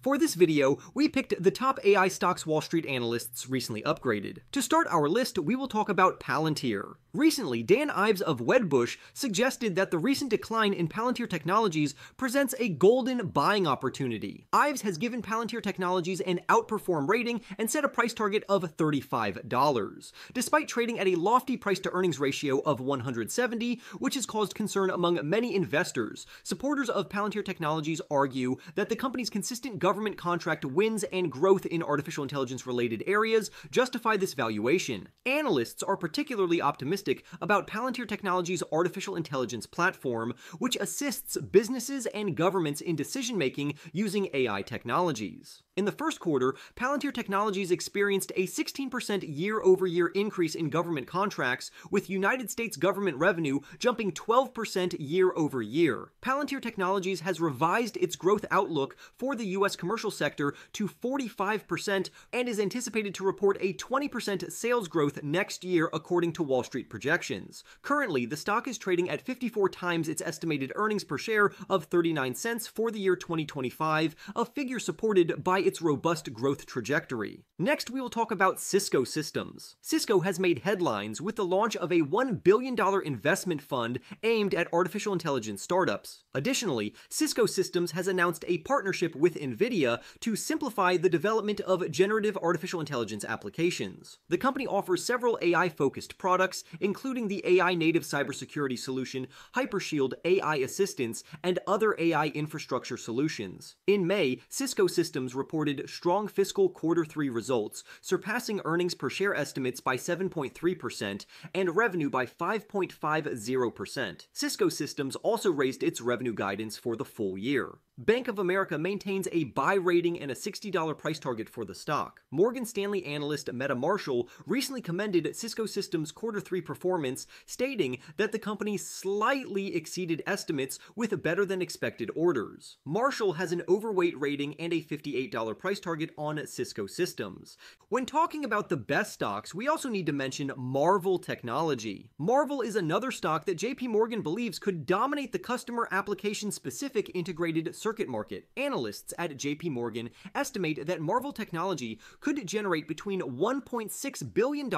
For this video, we picked the top AI stocks Wall Street analysts recently upgraded. To start our list, we will talk about Palantir. Recently, Dan Ives of Wedbush suggested that the recent decline in Palantir Technologies presents a golden buying opportunity. Ives has given Palantir Technologies an outperform rating and set a price target of $35, despite trading at a lofty price-to-earnings ratio of 170, which has caused concern among many investors. Supporters of Palantir Technologies argue that the company's consistent government contract wins and growth in artificial intelligence-related areas justify this valuation. Analysts are particularly optimistic about Palantir Technologies' artificial intelligence platform, which assists businesses and governments in decision-making using AI technologies. In the first quarter, Palantir Technologies experienced a 16% year-over-year increase in government contracts, with United States government revenue jumping 12% year-over-year. Palantir Technologies has revised its growth outlook for the U.S. commercial sector to 45% and is anticipated to report a 20% sales growth next year, according to Wall Street projections. Currently, the stock is trading at 54 times its estimated earnings per share of 39 cents for the year 2025, a figure supported by its robust growth trajectory. Next, we will talk about Cisco Systems. Cisco has made headlines with the launch of a $1 billion investment fund aimed at artificial intelligence startups. Additionally, Cisco Systems has announced a partnership with NVIDIA to simplify the development of generative artificial intelligence applications. The company offers several AI-focused products, including the AI-native cybersecurity solution, HyperShield AI Assistance, and other AI infrastructure solutions. In May, Cisco Systems reported strong fiscal quarter three results, surpassing earnings per share estimates by 7.3% and revenue by 5.50%. Cisco Systems also raised its revenue guidance for the full year. Bank of America maintains a buy rating and a $60 price target for the stock. Morgan Stanley analyst Meta Marshall recently commended Cisco Systems' quarter three performance, stating that the company slightly exceeded estimates with better-than-expected orders. Marshall has an overweight rating and a $58 price target on Cisco Systems. When talking about the best stocks, we also need to mention Marvell Technology. Marvell is another stock that JP Morgan believes could dominate the customer application-specific integrated circuit market. Analysts at JP Morgan estimate that Marvell Technology could generate between $1.6 billion and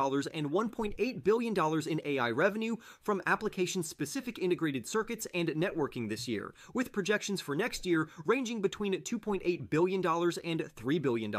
$1.8 billion in AI revenue from application-specific integrated circuits and networking this year, with projections for next year ranging between $2.8 billion and $3 billion.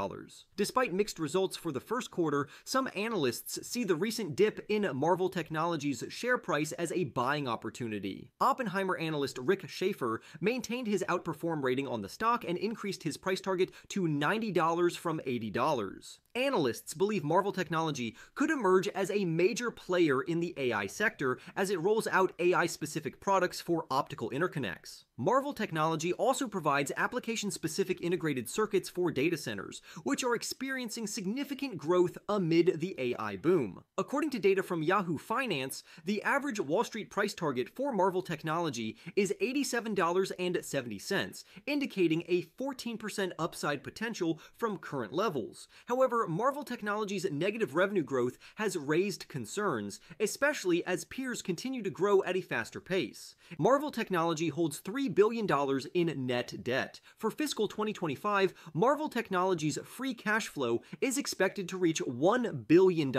Despite mixed results for the first quarter, some analysts see the recent dip in Marvell Technology's share price as a buying opportunity. Oppenheimer analyst Rick Schaefer maintained his outperform rating on the stock and increased his price target to $90 from $80. Analysts believe Marvell Technology could emerge as a major player in the AI sector as it rolls out AI-specific products for optical interconnects. Marvell Technology also provides application-specific integrated circuits for data centers, which are experiencing significant growth amid the AI boom. According to data from Yahoo Finance, the average Wall Street price target for Marvell Technology is $87.70, indicating a 14% upside potential from current levels. However, Marvell Technology's negative revenue growth has raised concerns, especially as peers continue to grow at a faster pace. Marvell Technology holds $3 billion in net debt. For fiscal 2025, Marvell Technology's free cash flow is expected to reach $1 billion,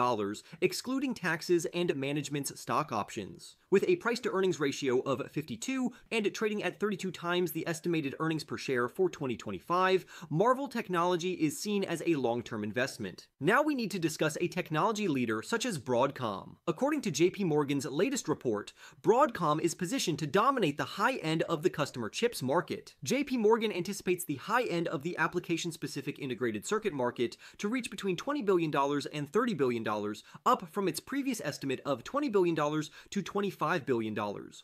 excluding taxes and management's stock options. With a price-to-earnings ratio of 52 and trading at 32 times the estimated earnings per share for 2025, Marvell Technology is seen as a long-term investment. Now we need to discuss a technology leader such as Broadcom. According to JP Morgan's latest report, Broadcom is positioned to dominate the high end of the customer chips market. JP Morgan anticipates the high end of the application-specific integrated circuit market to reach between $20 billion and $30 billion, up from its previous estimate of $20 billion to $25 billion.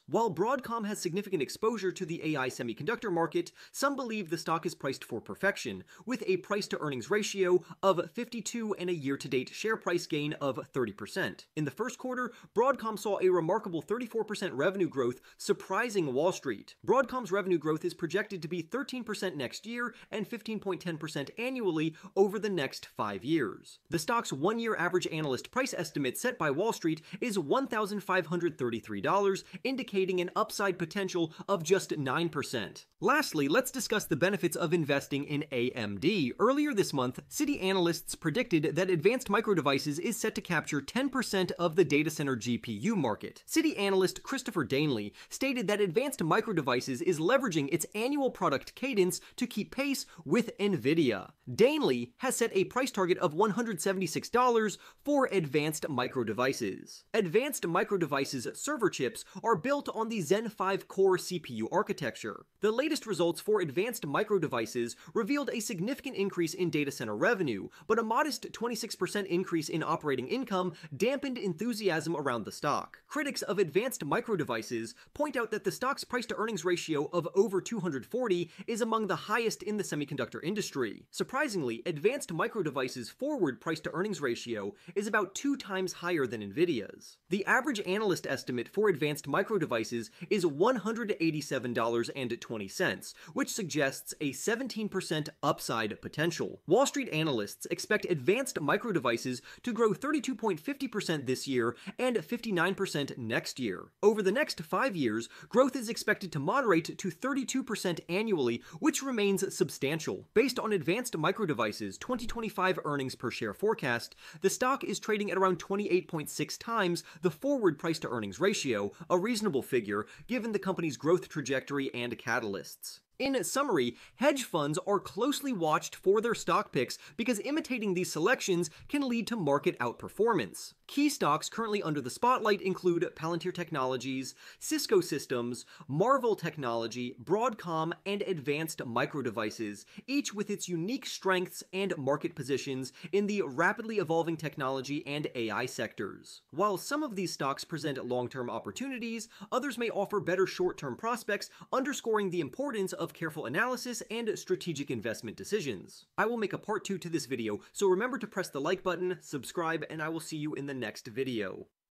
While Broadcom has significant exposure to the AI semiconductor market, some believe the stock is priced for perfection, with a price-to-earnings ratio of 52 and a year-to-date share price gain of 30%. In the first quarter, Broadcom saw a remarkable 34% revenue growth, surprising Wall Street. Broadcom's revenue growth is projected to be 13% next year and 15.10% annually over the next 5 years. The stock's one-year average analyst price estimate set by Wall Street is $1,533, indicating an upside potential of just 9%. Lastly, let's discuss the benefits of investing in AMD. Earlier this month, Citi analysts predicted that Advanced Micro Devices is set to capture 10% of the data center GPU market. Citi analyst Christopher Danley stated that Advanced Micro Devices is leveraging its annual product cadence to keep pace with NVIDIA. Danley has set a price target of $176 for Advanced Micro Devices. Advanced Micro Devices server chips are built on the Zen 5 core CPU architecture. The latest results for Advanced Micro Devices revealed a significant increase in data center revenue, but a modest 26% increase in operating income dampened enthusiasm around the stock. Critics of Advanced Micro Devices point out that the stock's price-to-earnings ratio of over 240 is among the highest in the semiconductor industry. Surprisingly, Advanced Micro Devices' forward price-to-earnings ratio is about 2 times higher than NVIDIA's. The average analyst estimate for Advanced Micro Devices is $187.20, which suggests a 17% upside potential. Wall Street analysts expect Advanced Micro Devices to grow 32.50% this year and 59% next year. Over the next 5 years, growth is expected to moderate to 32% annually, which remains substantial. Based on Advanced Micro Devices' 2025 earnings per share forecast, the stock is trading at around 28.6 times the forward price-to-earnings ratio, a reasonable figure given the company's growth trajectory and catalysts. In summary, hedge funds are closely watched for their stock picks because imitating these selections can lead to market outperformance. Key stocks currently under the spotlight include Palantir Technologies, Cisco Systems, Marvell Technology, Broadcom, and Advanced Micro Devices, each with its unique strengths and market positions in the rapidly evolving technology and AI sectors. While some of these stocks present long-term opportunities, others may offer better short-term prospects, underscoring the importance of careful analysis and strategic investment decisions. I will make a part 2 to this video, so remember to press the like button, subscribe, and I will see you in the next video.